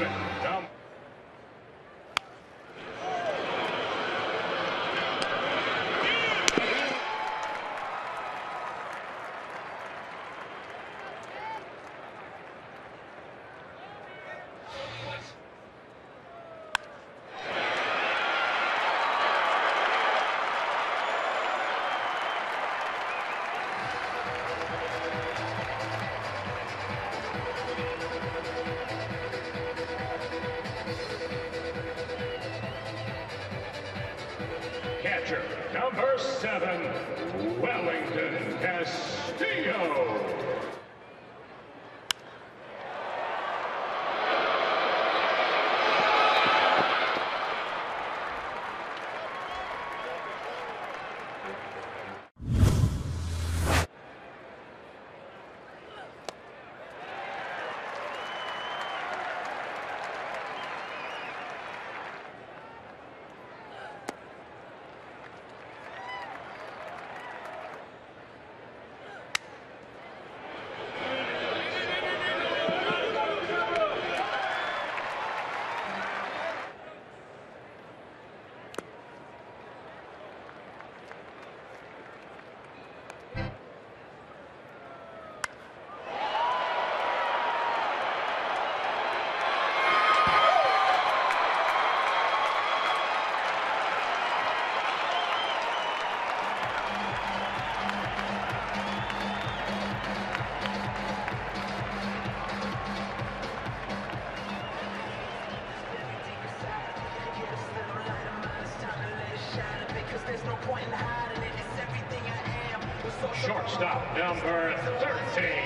Down. Catcher number 7, Wellington Castillo. Shortstop number 13.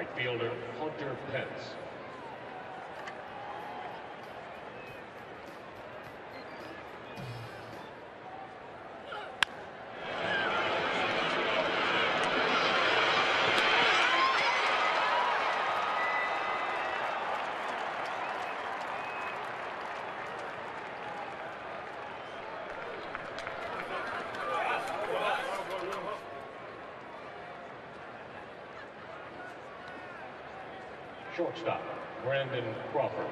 right fielder Hunter Pence. Shortstop, Brandon Crawford.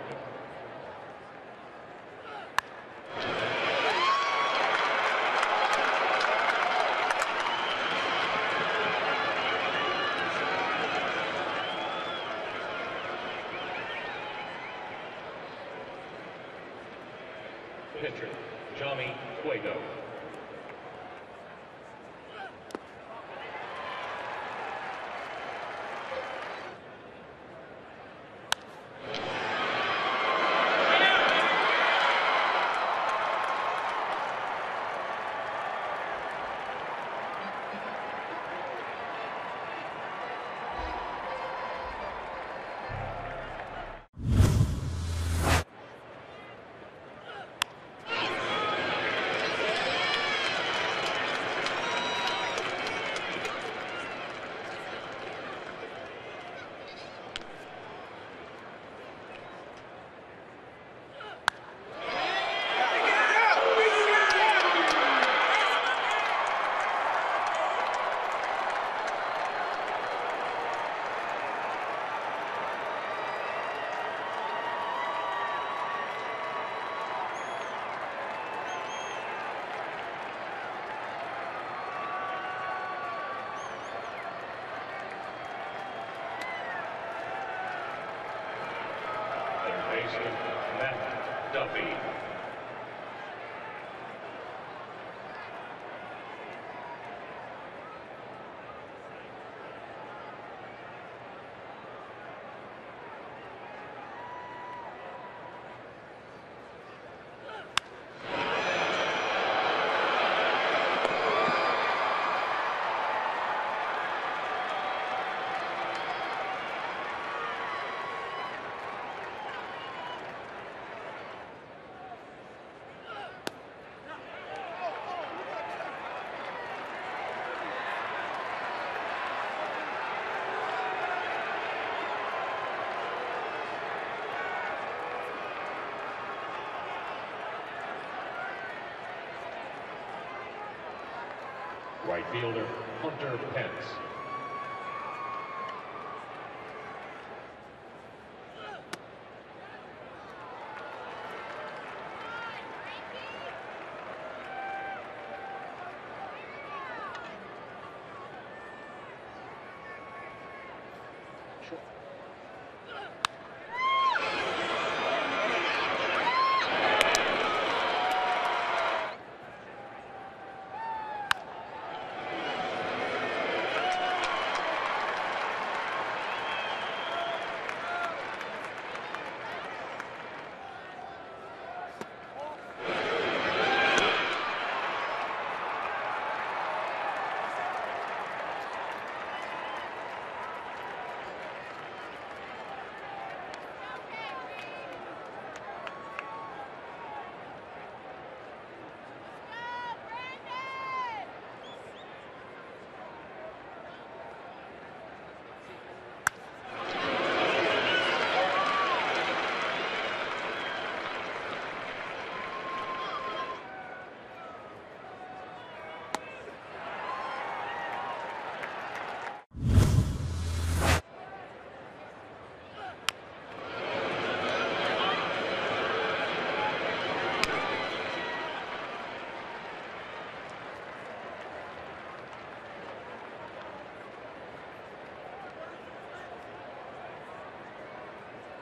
Pitcher, Johnny Cueto. Matt Duffy. Right fielder, Hunter Pence.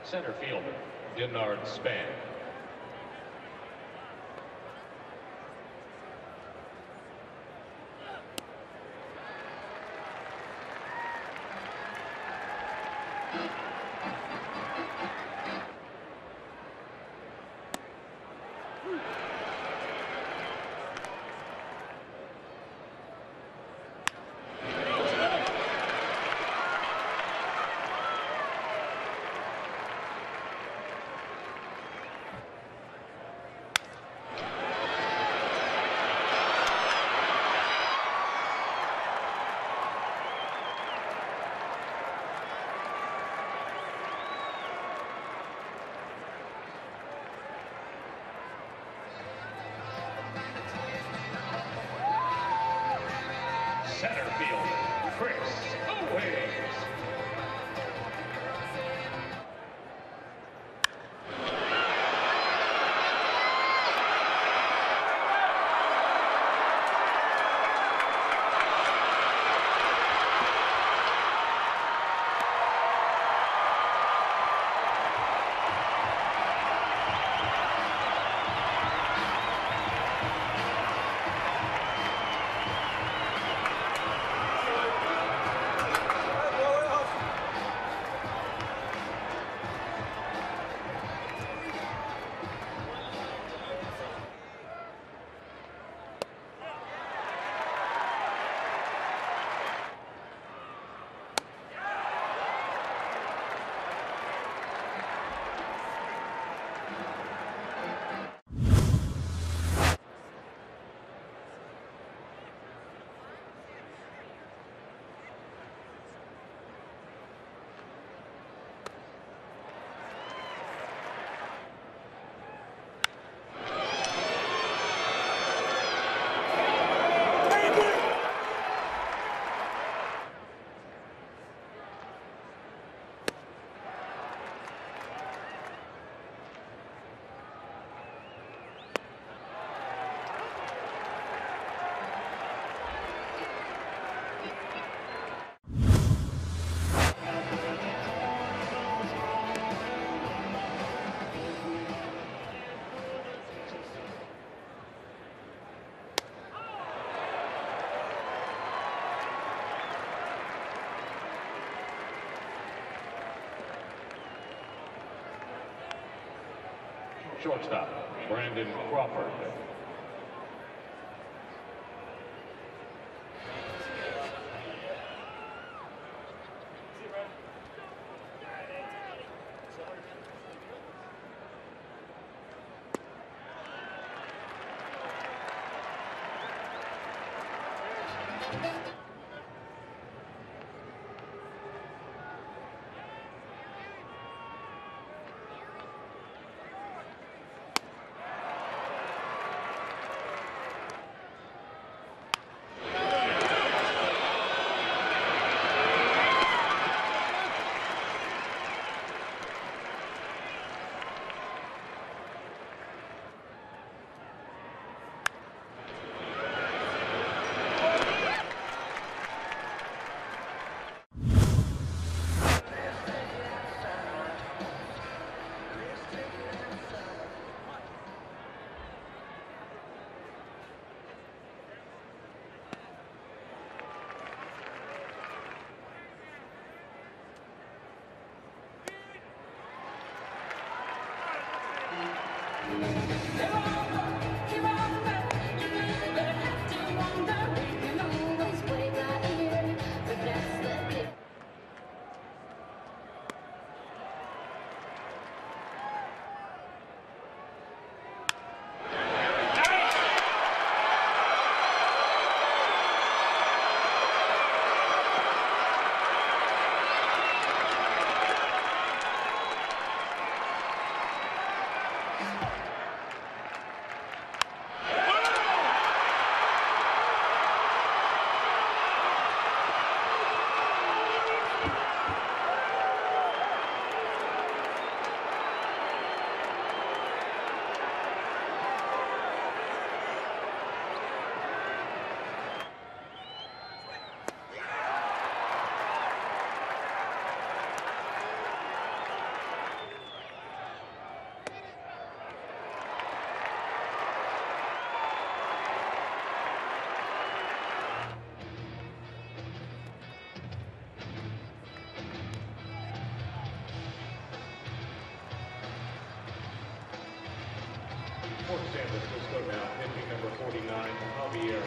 Center fielder, Denard Span. center field, Chris Owings. Shortstop, Brandon Crawford. For San Francisco now, pitching number 49, Javier